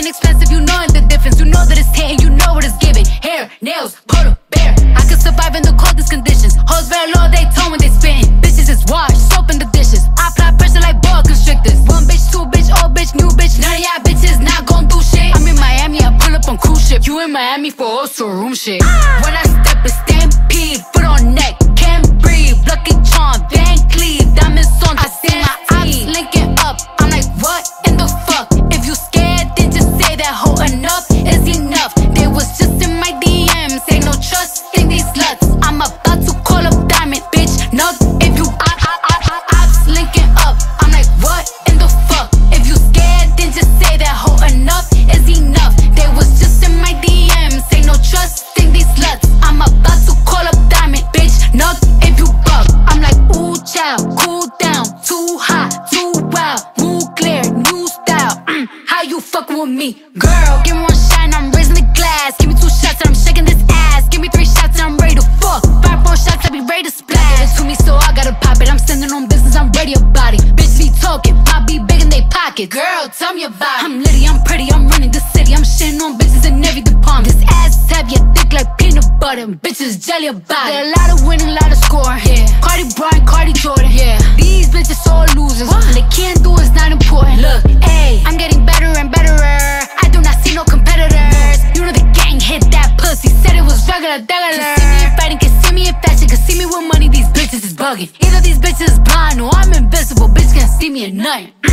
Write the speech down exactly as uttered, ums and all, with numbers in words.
been expensive, you knowin' the difference. You know that it's tainted, you know what it's giving. Hair, nails, polar bear. I can survive in the coldest conditions. Hoes very low, they tone when they spin. Bitches is washed, soap in the dishes. I apply pressure like boa constrictors. One bitch, two bitch, old bitch, new bitch. None of y'all bitches not gon' do shit. I'm in Miami, I pull up on cruise ship. You in Miami for old showroom shit. When I step, it's stampede, foot on neck. Lucky Charm, Van Cleef, diamonds on the I see my eyes linking up, I'm like what in the fuck? If you scared, then just say that hoe enough is enough. They was just in my D Ms, ain't no trust in these sluts. I'm about to call up Diamond, bitch, no. If you I, I, I, I, ops linking up, I'm like what in the fuck? If you scared, then just say that hoe enough is enough. They was just in my D Ms, ain't no trust in these sluts. I'm about to call up Diamond, bitch, no. Cool down, too hot, too wild. Mugler, new style. Mm, how you fucking with me? Girl, give me one shot and I'm raising the glass. Give me two shots and I'm shaking this ass. Give me three shots and I'm ready to fuck. Five, four shots, I be ready to splash. Give it to me, so I gotta pop it. I'm standing on business, I'm ready about it. Bitch be talking, pop be big in they pocket. Girl, tell me about it. I'm litty, I'm pretty, I'm running the city. I'm shitting on bitches in every department. This ass is heavy, I thick like peanut butter. And bitches jelly about it. There a lot of winning, a lot of scoring. Yeah. Cardi Brian, Cardi Jordan, yeah. These bitches all losers. What they can't do is not important. Look, hey, I'm getting better and better. I do not see no competitors. You know the gang hit that pussy. Said it was regular, regular. Can see me in fighting, can see me in fashion, can see me with money. These bitches is bugging. Either these bitches is blind or I'm invisible. Bitch can't see me at night.